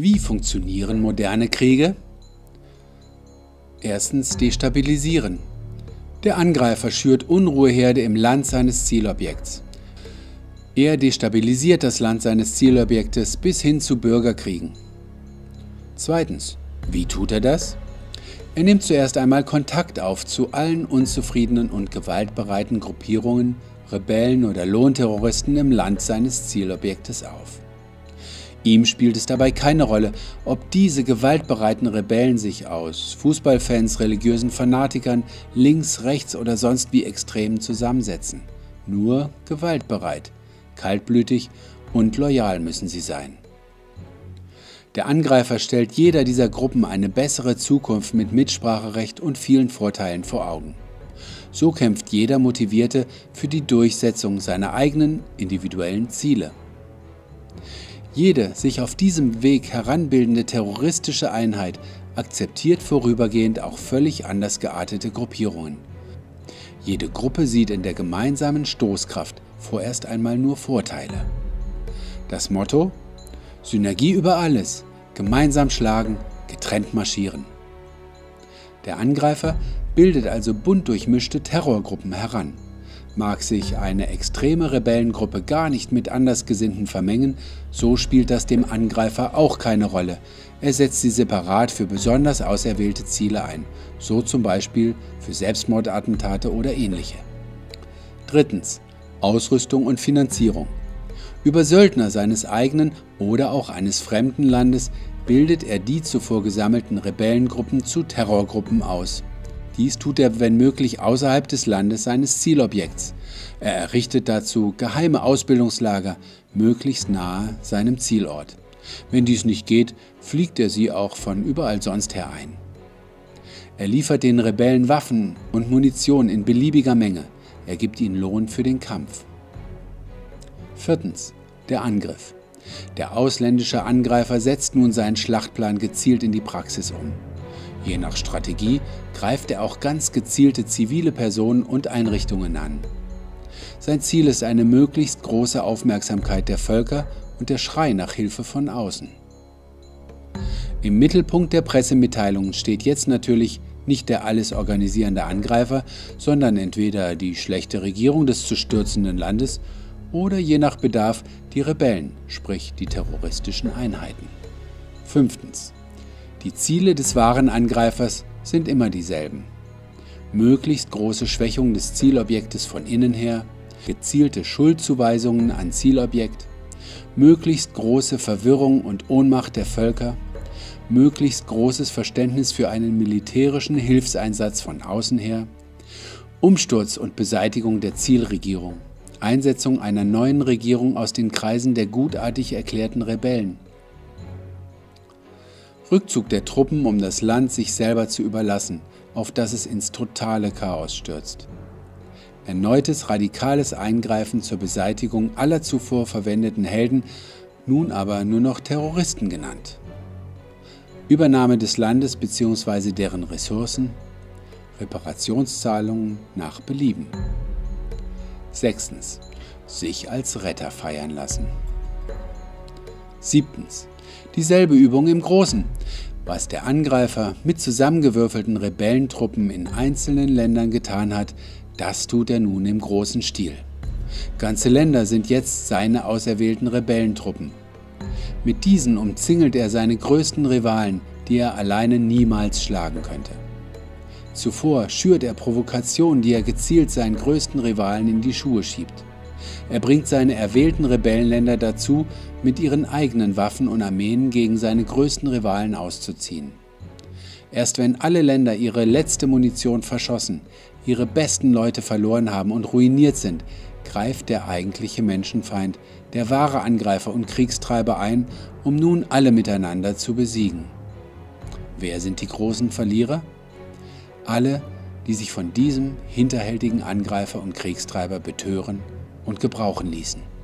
Wie funktionieren moderne Kriege? Erstens destabilisieren. Der Angreifer schürt Unruheherde im Land seines Zielobjekts. Er destabilisiert das Land seines Zielobjektes bis hin zu Bürgerkriegen. Zweitens, wie tut er das? Er nimmt zuerst einmal Kontakt auf zu allen unzufriedenen und gewaltbereiten Gruppierungen, Rebellen oder Lohnterroristen im Land seines Zielobjektes auf. Ihm spielt es dabei keine Rolle, ob diese gewaltbereiten Rebellen sich aus Fußballfans, religiösen Fanatikern, links, rechts oder sonst wie Extremen zusammensetzen. Nur gewaltbereit, kaltblütig und loyal müssen sie sein. Der Angreifer stellt jeder dieser Gruppen eine bessere Zukunft mit Mitspracherecht und vielen Vorteilen vor Augen. So kämpft jeder Motivierte für die Durchsetzung seiner eigenen individuellen Ziele. Jede sich auf diesem Weg heranbildende terroristische Einheit akzeptiert vorübergehend auch völlig anders geartete Gruppierungen. Jede Gruppe sieht in der gemeinsamen Stoßkraft vorerst einmal nur Vorteile. Das Motto: Synergie über alles, gemeinsam schlagen, getrennt marschieren. Der Angreifer bildet also bunt durchmischte Terrorgruppen heran. Mag sich eine extreme Rebellengruppe gar nicht mit Andersgesinnten vermengen, so spielt das dem Angreifer auch keine Rolle. Er setzt sie separat für besonders auserwählte Ziele ein, so zum Beispiel für Selbstmordattentate oder ähnliche. Drittens, Ausrüstung und Finanzierung. Über Söldner seines eigenen oder auch eines fremden Landes bildet er die zuvor gesammelten Rebellengruppen zu Terrorgruppen aus. Dies tut er, wenn möglich, außerhalb des Landes seines Zielobjekts. Er errichtet dazu geheime Ausbildungslager, möglichst nahe seinem Zielort. Wenn dies nicht geht, fliegt er sie auch von überall sonst her ein. Er liefert den Rebellen Waffen und Munition in beliebiger Menge. Er gibt ihnen Lohn für den Kampf. Viertens, der Angriff. Der ausländische Angreifer setzt nun seinen Schlachtplan gezielt in die Praxis um. Je nach Strategie greift er auch ganz gezielte zivile Personen und Einrichtungen an. Sein Ziel ist eine möglichst große Aufmerksamkeit der Völker und der Schrei nach Hilfe von außen. Im Mittelpunkt der Pressemitteilungen steht jetzt natürlich nicht der alles organisierende Angreifer, sondern entweder die schlechte Regierung des zu stürzenden Landes oder je nach Bedarf die Rebellen, sprich die terroristischen Einheiten. Fünftens. Die Ziele des wahren Angreifers sind immer dieselben. Möglichst große Schwächung des Zielobjektes von innen her, gezielte Schuldzuweisungen an Zielobjekt, möglichst große Verwirrung und Ohnmacht der Völker, möglichst großes Verständnis für einen militärischen Hilfseinsatz von außen her, Umsturz und Beseitigung der Zielregierung, Einsetzung einer neuen Regierung aus den Kreisen der gutartig erklärten Rebellen, Rückzug der Truppen, um das Land sich selber zu überlassen, auf das es ins totale Chaos stürzt. Erneutes radikales Eingreifen zur Beseitigung aller zuvor verwendeten Helden, nun aber nur noch Terroristen genannt. Übernahme des Landes bzw. deren Ressourcen, Reparationszahlungen nach Belieben. Sechstens, sich als Retter feiern lassen. Siebtens, dieselbe Übung im Großen, was der Angreifer mit zusammengewürfelten Rebellentruppen in einzelnen Ländern getan hat, das tut er nun im großen Stil. Ganze Länder sind jetzt seine auserwählten Rebellentruppen. Mit diesen umzingelt er seine größten Rivalen, die er alleine niemals schlagen könnte. Zuvor schürt er Provokationen, die er gezielt seinen größten Rivalen in die Schuhe schiebt. Er bringt seine erwählten Rebellenländer dazu, mit ihren eigenen Waffen und Armeen gegen seine größten Rivalen auszuziehen. Erst wenn alle Länder ihre letzte Munition verschossen, ihre besten Leute verloren haben und ruiniert sind, greift der eigentliche Menschenfeind, der wahre Angreifer und Kriegstreiber ein, um nun alle miteinander zu besiegen. Wer sind die großen Verlierer? Alle, die sich von diesem hinterhältigen Angreifer und Kriegstreiber betören und gebrauchen ließen.